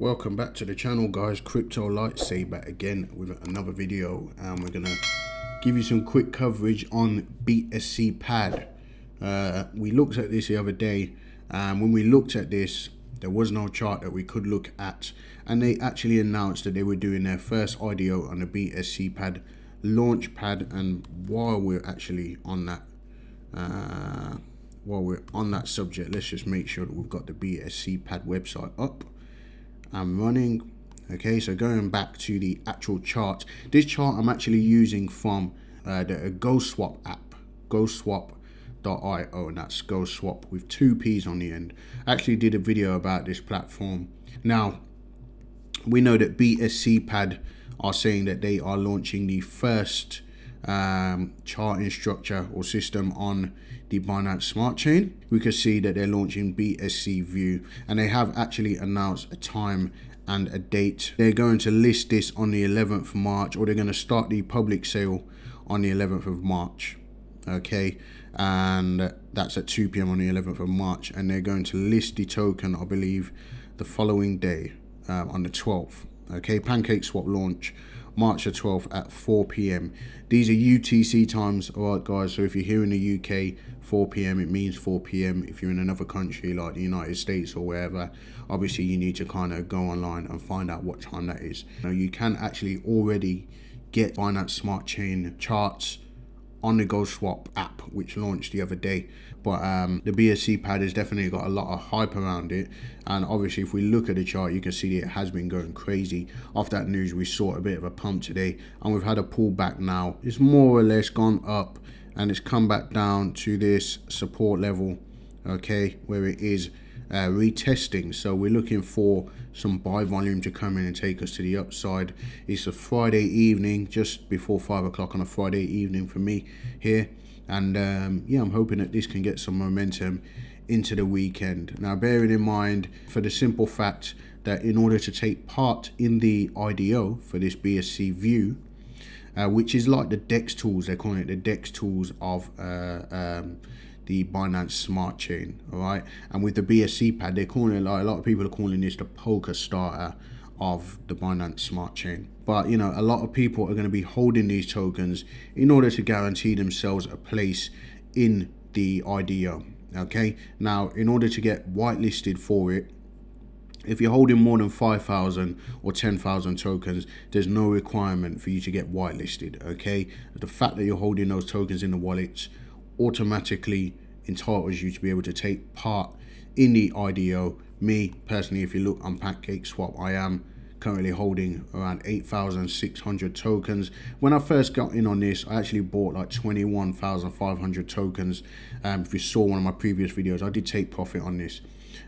Welcome back to the channel, guys. Crypto Lightsaber again with another video, and we're gonna give you some quick coverage on BSC Pad. We looked at this the other day, and when we looked at this, there was no chart that we could look at, and they actually announced that they were doing their first IDO on the BSC Pad launch pad. And while we're actually on that, subject, let's just make sure that we've got the BSC Pad website up and running. Okay, so going back to the actual chart, this chart I'm actually using from the GoSwap app, GoSwap.io, and that's GoSwap with two P's on the end. I actually did a video about this platform. Now, we know that BSC Pad are saying that they are launching the first charting structure or system on the Binance Smart Chain. We could see that they're launching BSC View, and they have actually announced a time and a date. They're going to list this on the 11th of March, or they're going to start the public sale on the 11th of March. Okay, and that's at 2 p.m. on the 11th of March, and they're going to list the token, I believe, the following day on the 12th. Okay, PancakeSwap launch March the 12th at 4 p.m. These are UTC times, all right, guys. So if you're here in the UK, 4 p.m., it means 4 p.m. If you're in another country like the United States or wherever, obviously you need to kind of go online and find out what time that is. Now, you can actually already get Binance Smart Chain charts on the GoSwap app, which launched the other day, but the BSC Pad has definitely got a lot of hype around it. And obviously, if we look at the chart, you can see that it has been going crazy. Off that news, we saw a bit of a pump today, and we've had a pullback now. It's more or less gone up, and it's come back down to this support level, okay, where it is retesting. So we're looking for some buy volume to come in and take us to the upside. It's a Friday evening, just before 5 o'clock on a Friday evening for me here, and yeah, I'm hoping that this can get some momentum into the weekend. Now, bearing in mind for the simple fact that in order to take part in the IDO for this BSC View, which is like the DEX tools, they're calling it the DEX tools of the Binance Smart Chain, all right? And with the BSC Pad, they're calling it, like a lot of people are calling this the poker starter of the Binance Smart Chain. But, you know, a lot of people are going to be holding these tokens in order to guarantee themselves a place in the IDO, okay? Now, in order to get whitelisted for it, if you're holding more than 5,000 or 10,000 tokens, there's no requirement for you to get whitelisted, okay? The fact that you're holding those tokens in the wallets automatically entitles you to be able to take part in the IDO. Me personally, if you look on PancakeSwap, I am currently holding around 8,600 tokens. When I first got in on this, I actually bought like 21,500 tokens. If you saw one of my previous videos, I did take profit on this.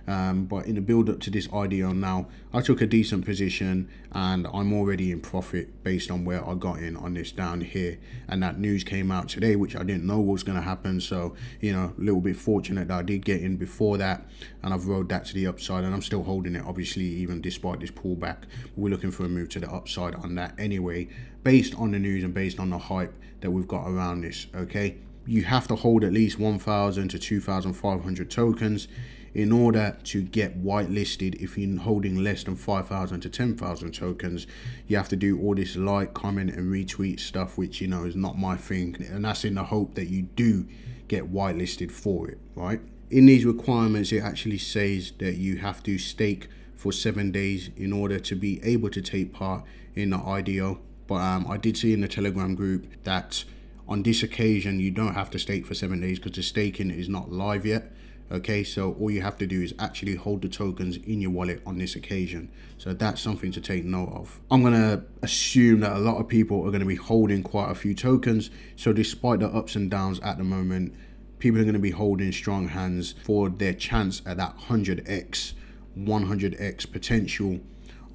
But in the build up to this IDO now, I took a decent position, and I'm already in profit based on where I got in on this down here. And that news came out today, which I didn't know was going to happen. So, you know, a little bit fortunate that I did get in before that, and I've rode that to the upside, and I'm still holding it, obviously, even despite this pullback. We're looking for a move to the upside on that anyway, based on the news and based on the hype that we've got around this. Okay, you have to hold at least 1,000 to 2,500 tokens in order to get whitelisted. If you're holding less than 5,000 to 10,000 tokens, you have to do all this like, comment and retweet stuff, which, you know, is not my thing. And that's in the hope that you do get whitelisted for it, right? In these requirements, it actually says that you have to stake for 7 days in order to be able to take part in the IDO. But I did see in the Telegram group that on this occasion, you don't have to stake for 7 days because the staking is not live yet. Okay, so all you have to do is actually hold the tokens in your wallet on this occasion. So that's something to take note of. I'm going to assume that a lot of people are going to be holding quite a few tokens. So despite the ups and downs at the moment, people are going to be holding strong hands for their chance at that 100x, 100x potential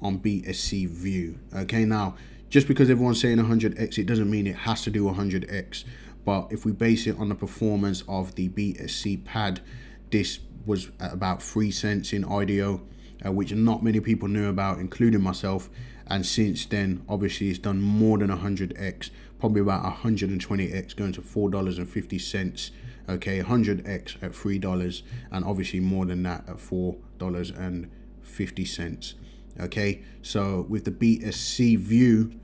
on BSC View. Okay, now, just because everyone's saying 100x, it doesn't mean it has to do 100x. But if we base it on the performance of the BSC Pad, this was at about 3 cents in IDO, which not many people knew about, including myself. And since then, obviously, it's done more than 100x, probably about 120x, going to $4.50. Okay, 100x at $3, and obviously more than that at $4.50. Okay, so with the BSC View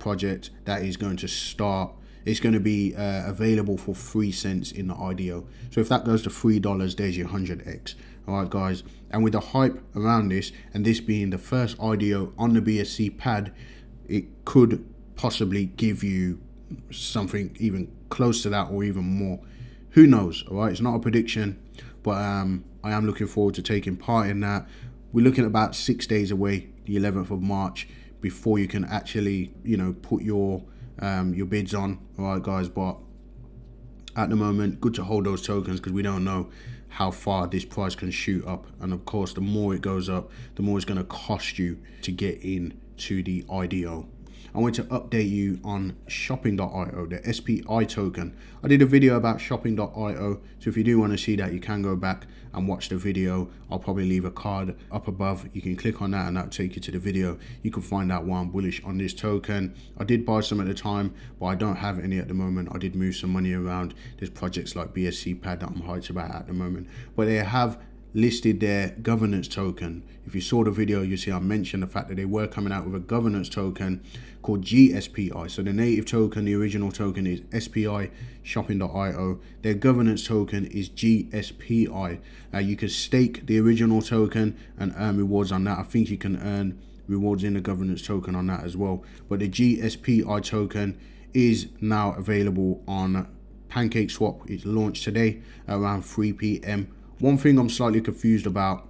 project, that is going to start. It's going to be available for 3 cents in the IDO. So if that goes to $3, there's your 100x. All right, guys. And with the hype around this, and this being the first IDO on the BSC pad, it could possibly give you something even close to that or even more. Who knows? All right, it's not a prediction, but I am looking forward to taking part in that. We're looking at about 6 days away, the 11th of March, before you can actually, you know, put your bids on. All right, guys, but at the moment, good to hold those tokens because we don't know how far this price can shoot up. And of course, the more it goes up, the more it's going to cost you to get in to the IDO. I want to update you on shopping.io, the SPI token. I did a video about shopping.io, so if you do want to see that, you can go back and watch the video. I'll probably leave a card up above. You can click on that and that'll take you to the video. You can find out why I'm bullish on this token. I did buy some at the time, but I don't have any at the moment. I did move some money around. There's projects like BSC Pad that I'm hyped about at the moment, but they have listed their governance token. If you saw the video, you see I mentioned the fact that they were coming out with a governance token called GSPI. So the native token, the original token, is SPI, shopping.io. Their governance token is GSPI. You can stake the original token and earn rewards on that. I think you can earn rewards in the governance token on that as well. But the GSPI token is now available on PancakeSwap. It's launched today around 3 p.m. One thing I'm slightly confused about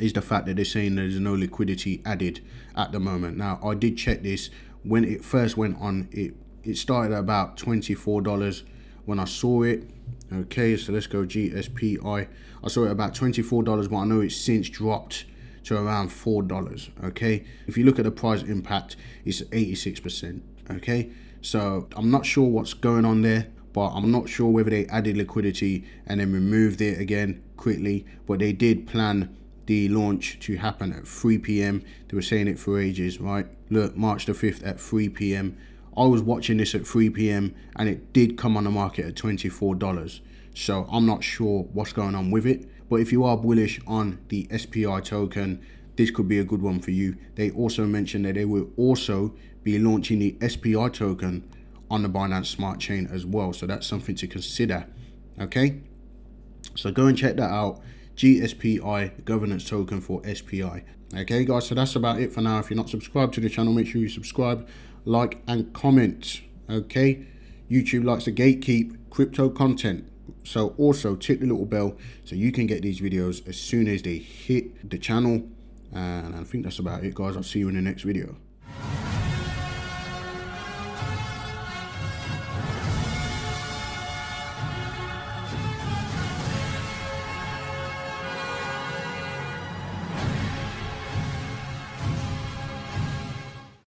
is the fact that they're saying there's no liquidity added at the moment. Now, I did check this. When it first went on, it started at about $24 when I saw it. Okay, so let's go GSPI. I saw it about $24, but I know it's since dropped to around $4. Okay, if you look at the price impact, it's 86%. Okay, so I'm not sure what's going on there. But I'm not sure whether they added liquidity and then removed it again quickly. But they did plan the launch to happen at 3 p.m. They were saying it for ages, right? Look, March the 5th at 3 p.m. I was watching this at 3 p.m. and it did come on the market at $24. So I'm not sure what's going on with it. But if you are bullish on the SPI token, this could be a good one for you. They also mentioned that they will also be launching the SPI token on the Binance Smart Chain as well. So that's something to consider, okay? So go and check that out, GSPI, governance token for SPI. Okay, guys, so that's about it for now. If you're not subscribed to the channel, make sure you subscribe, like, and comment, okay? YouTube likes to gatekeep crypto content. So also tick the little bell so you can get these videos as soon as they hit the channel. And I think that's about it, guys. I'll see you in the next video.